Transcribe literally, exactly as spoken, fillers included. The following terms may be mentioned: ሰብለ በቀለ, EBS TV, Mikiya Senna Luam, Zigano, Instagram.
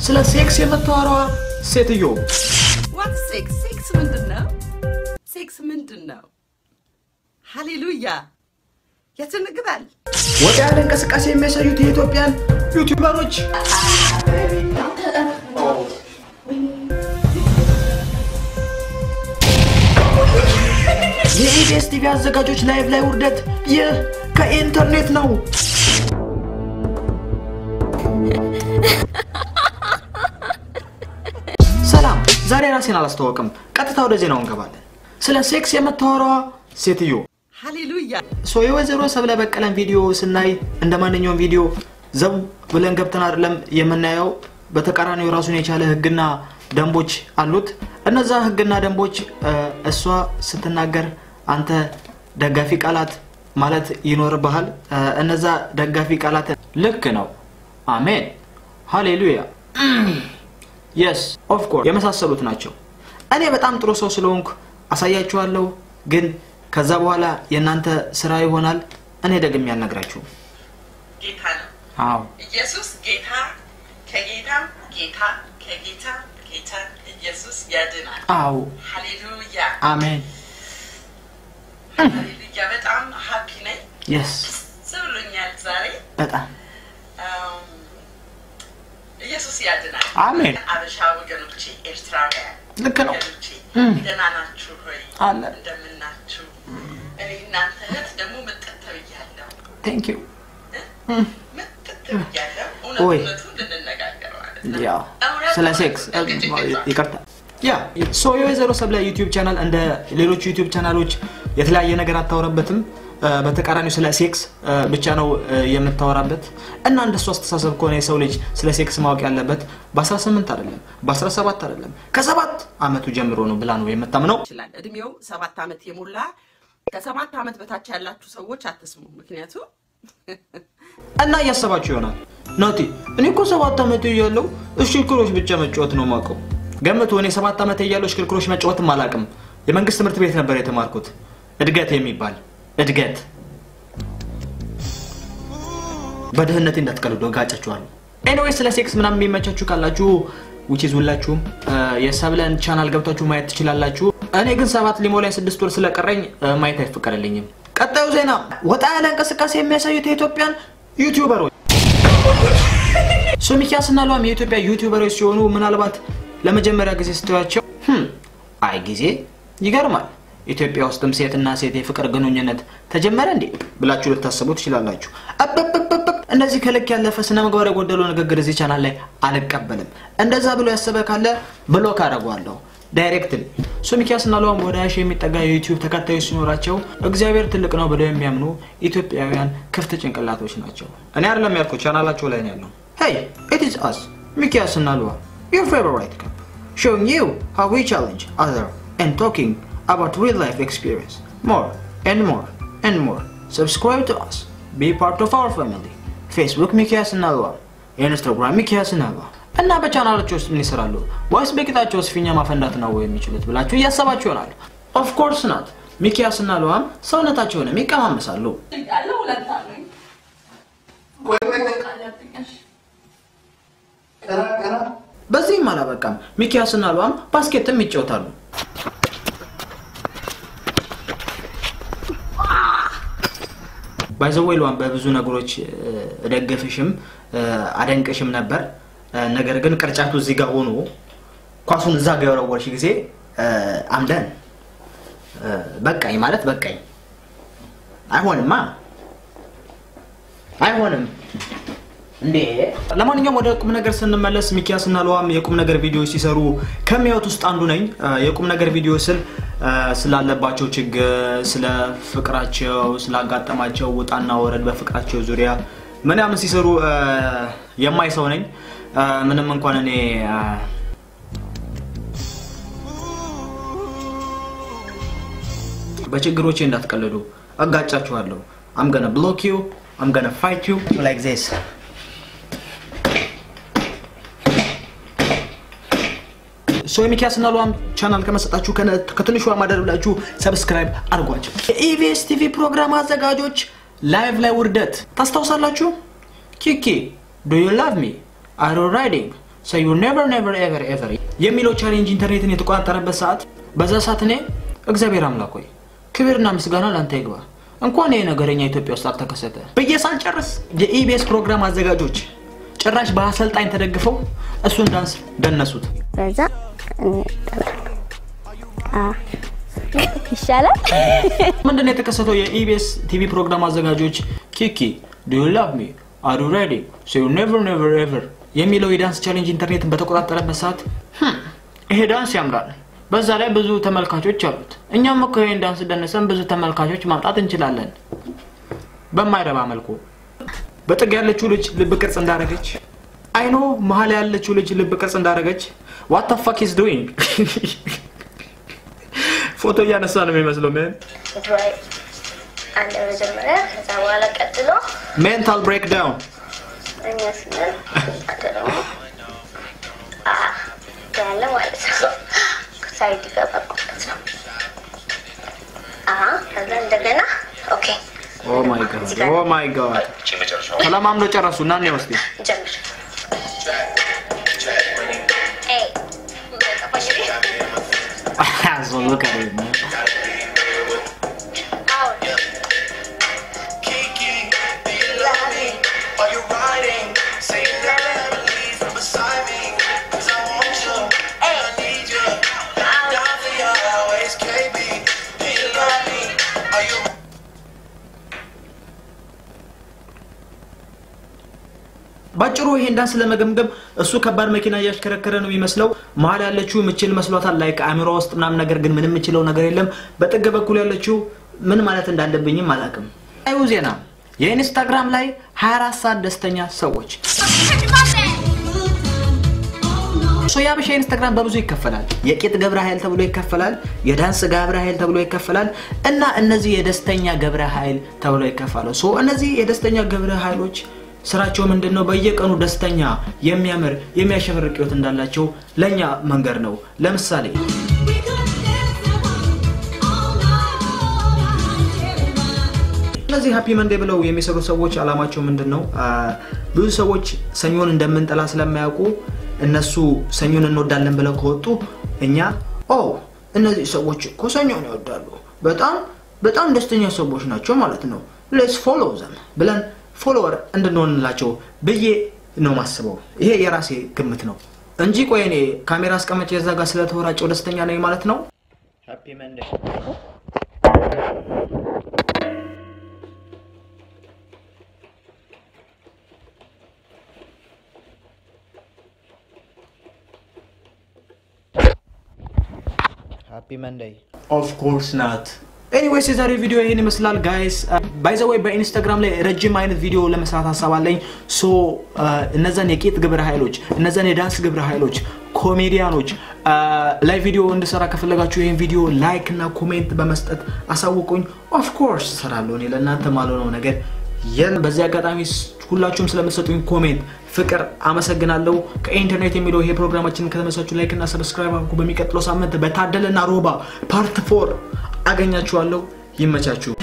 Sila sexy matoro, sete yo. What six? Six mindanao? Six mindanao. Hallelujah. Yes, in the Gabal. What happened kasi kasi mesa you to Ethiopian? YouTuber Roach. E B S T V አዘጋጆች ላይቭ ላይ ውርደት ከኢንተርኔት ነው ሰላም ዛሬ ራሴን አላስተዋወቅም ቀጥታ ወደ ዜናው እንገባለን ስለ ሴክስ የምታወራው ሴትዮ ሃሌሉያ ሶ የወይዘሮ ሰብለ በቀለን ቪዲዮ ስናይ እንደማንኛውም ቪዲዮ ዘው ብለን ገብተን አይደለም የምናየው በተቃራኒው ራሱን የቻለ ህግና ደምቦች አሉት እነዛ ህግና ደምቦች እሷ ስትናገር አንተ ደጋፊ ቃላት ማለት ይኖርብሃል እነዛ ደጋፊ ቃላት ልክ ነው አሜን ሃሌሉያ yes of course የመሳሰሉት ናቸው እኔ በጣም ጥሩ ሰው ስለሆንኩ አሳያችኋለሁ ግን ከዛ በኋላ የእናንተ ስራ ይሆናል እኔ ደግሜ ያልነግራችሁ ጌታ አዎ ኢየሱስ ጌታ ከጌታ ጌታ ከጌታ ጌታ ኢየሱስ ያድናል አዎ ሃሌሉያ አሜን ሃሌሉያ በጣም ሃፒ ነኝ yes ሰብሎኛል ዛሬ በጣም ኢየሱስ ያድናል አሜን አብሻው ገነብቺ ኤርትራውያን ልክ ነው ደህና ናችሁ ሆይ እንደምን ናችሁ እኔ እናንተ ደግሞ መጥተውኛለሁ thank you መጥተውኛለሁ እውነቱን እንነጋገራለን ያ ስለ ሴክስ ይቀርታ ያ ሶ የወይዘሮ ሰብለ YouTube ቻናል እንደ ሌሎች YouTube ቻናሎች የተለያየ ነገር አታወራበትም በተቃራኒው ስለ ሴክስ ብቻ ነው የምታወራበት እና እንደሷ አስተሳሰብ ከሆነ የሰው ልጅ ስለ ሴክስ ማወቅ ያለበት በ18 አይደለም በ17 አይደለም ከ7 አመቱ ጀምሮ ነው ብላ ነው የምታምነው ይችላል እድሜው 7 አመት የሞላ ከ7 አመት በታች ያላችሁ ሰዎች አትስሙ ምክንያቱም እና ያሰባችሁ ይሆናል ናቲ እኔኮ 7 አመት ይያለው እሺ ክሮሽ ብቻ መጫወት ነው ማቀው ገመቱ እኔ 7 አመት ይያለው እሺ ክሮሽ መጫወት ማላቀም የመንግስት ትምህርት ቤት ነበር የተማርኩት እድገት የሚባል እድገት በደህነት እንደተቀለዶ ጋጫጫዋል ኤኒዌይ ስለ ሴክስ ምናምን የሚመቻችሁ ካላችሁ which is ሁላችሁ የሰብለን ቻናል ገብታችሁ ማየት ትችላላችሁ እኔ ግን 7 ሊሞ ላይ 6 ወር ስለቀረኝ ማየት አይፈቀደልኝም ቀጣዩ ዜና ወጣ ያለ እንቅስቃሴ የሚያሳዩት የኢትዮጵያን ዩቲዩበሮች ሚኪያ ሰና ሉአም የኢትዮጵያ ዩቲዩበሮች ሲሆኑ ምናልባት ለመጀመሪያ ጊዜ ስትያቸው አይ ጊዜ ይገርማል ኢትዮጵያ ውስጥም ሴትና ሴት የፍቅር ግንኙነት ተጀመረ እንዴ ብላችሁ ልታስቡ ትችላላችሁ አበበበበ እንደዚህ ከልክ ያለፈ ስነ መግባር የጎደለው ንግግር እዚህ ቻናል ላይ አልቀበልም እንደዛ ብሎ ያሰበ ካለ ብሎክ አደርጋለሁ ዳይሬክትሊ ሚኪያ ሰና ሉአም ወደ አሽ የሚጠጋ YouTube ተከታዮች ሲኖራቸው እግዚአብሔር ትልቅ ነው ብለው የሚያምኑ ኢትዮጵያውያን ክፍት ጭንቅላቶች ናቸው እኔ አይደለም ያልኩት ቻናላቸው ላይ ነው ያለው hey it is us ሚኪያ ሰና ሉአም your favorite couple showing you how we challenge other and talking about real life experience more and more and more subscribe to us be part of our family facebook Mikiya Senna Luam instagram Mikiya Senna Luam እና በቻናላችሁ ውስጥ ምን ይሰራሉ ወይስ በቂታችሁ ውስጥ ፊኛ ማፈንዳት ነው ወይ የሚችሉት ብላችሁ ያሰባችሁ ይሆናል of course not Mikiya Senna Luam ሰውነታቸውን የሚቀማመሳሉ ያለው ለታኝ ወይ ወይ ካላጥቅሽ ከራ ከራ በዚህ ማላበቃም Mikiya Senna Luam ባስኬትም ይጫወታሉ ባይዘው ይሏን በብዙ ነገሮች እደገፈሽም አደንቀሽም ነበር ነገር ግን ቅርጫቱ እዚህ ጋር ሆኖ ኳሱን እዛ ጋር ያወራሽ ግዜ አምደን በቃኝ ማለት በቃኝ አይሆንማ አይሆንም እንዴ ለማንኛውም ወደ ቁም ነገር ስንመለስ ሚኪያ ሰና ሉአም የቁም ነገር ቪዲዮ ሲሰሩ ከመያውት ውስጥ አንዱ ነኝ የቁም ነገር ቪዲዮ ስል ስላለባቸው ችግር ስለ ፍቅራቸው ስላጋጠማቸው ወጣና ወረድ በፍቅራቸው ዙሪያ ምናምን ሲሰሩ የማይሰው ነኝ ምንም እንኳን እኔ በችግሮቼ እንዳትቀለዱ አጋጫችኋለሁ I'm gonna block you I'm gonna fight you like this ሶ ሚኪያ ሰና ሉአም ቻናል ከመሰጣችሁ ከትንሹ አማደርብላችሁ ሰብስክራይብ አድርጓችሁ ኢቢኤስ ቲቪ ፕሮግራም አዘጋጆች ላይቭ ላይ ውርደት ታስተውሳላችሁ ኪኪ do you love me are you riding So you never, never, ever, ever. Yemilo challenge internet ni tuko antarabba saat. Baza saatne exabir amlakoi. Kibir nam Zigano lantegwa. Anko ne nagarenya Ethiopia stat takasete. Beyesan charras E B S program azagajoch. Charrash baaseltain tedegfo asun dance dannasut. Baza ah Ishala? Mandane takasato ye E B S T V program azagajoch. Kiki, do you love me? Are you ready? So you never, never, ever. Yemilo dance challenge internet በተቆጣጠረበት ሰዓት ይሄ ዳንስ ያምራል በዛ ላይ ብዙ ተመልካቾች አሉት እኛም እኮ ይሄን ዳንስ ደነሰን ብዙ ተመልካቾች ማምጣት እንችላለን በማይረባ መልኩ በጥግ ያለችው ልጅ ልብ ቅርጽ እንዳረገች አይ ኖ መሃል ያለችው ልጅ ልብ ቅርጽ እንዳረገች what the fuck is doing ፎቶ ያነሳ ነው የሚመስለው ምን አንደው ጀመረ ከዛ በኋላ ቀጥሎ mental breakdown I guess I don't know. Ah, I know what it's called. Because I did go back. Ah, and then the dinner? Okay. Oh my god. Oh my god. Hello, mom. No, chara sunna ne hosti. Jammer. Hey, look up at Ah, so look at it, man. ባጭሩ ይሄን ዳንስ ለመገምገም እሱ ከባድ መኪና ያሽከረከረ ነው የሚመስለው ማል ያለችው ምችል መስሏታል ላይክ አሚሮ ውስጥ ምናምን ነገር ግን ምንም ምችለው ነገር የለም በጥግ በኩል ያለችው ምን ማለት እንዳለብኝም አላቅም አይው ዜና የኢንስታግራም ላይ ሃያ አራት ሰዓት ደስተኛ ሰዎች ሶያ በሽ ኢንስታግራም በብዙ ይከፈላል የቄት ገብራሃይል ተብሎ ይከፈላል የዳንስ ገብራሃይል ተብሎ ይከፈላል እና እነዚህ የደስተኛ ገብራሃይል ተብሎ ይከፈላሉ ሶ እነዚህ የደስተኛ ገብራሃይሎች ስራቸው ምንድነው በየቀኑ ደስተኛ የሚያመር የሚያሸብርቅ ህይወት እንዳላቸው ለኛ መንገር ነው ለምሳሌ ለዚህ ሃፒ መንዴ ብለው የሚሰሩ ሰዎች አላማቸው ምንድነው ብዙ ሰዎች ሰኞን እንደምንጠላ ስለማያውቁ እነሱ ሰኞን እንወዳለን ብለው ከወጡ እኛ ኦ እነዚህ ሰዎች እኮ ሰኞን ይወዳሉ በጣም በጣም ደስተኛ ሰዎች ናቸው ማለት ነው let's follow them ብለን ፎሎወር እንደሆነላቸው በየ ነው ማስበው ይሄ የራሴ ግምት ነው እንጂ ቆይ እኔ ካሜራ አስቀመጨ የዛጋ ስለተወራጨው ደስተኛ ነኝ ማለት ነው ሃፒ መንዴ ሃፒ መንዴ of course not Anyways, this video is here, guys. Uh, by the way, by Instagram, I have a video on Instagram. So, I have a kid, I have a dance, I have a comedian. Live video on the Sarakafalaga video, like and comment. Of course, I have a comment. Yen በዚያጋጣሚ ሁላችሁም ስለመሰጡኝ ኮሜንት ፍቅር አመሰግናለሁ ከኢንተርኔት የሚለው ይሄ ፕሮግራማችን ከተመሳችሁ ላይክ እና ሰብስክራይብ አድርጉ በሚቀጥለው ሳምንት በታደለና ሮባ ፓርት አራት አገኛችኋለሁ ይመቻችሁ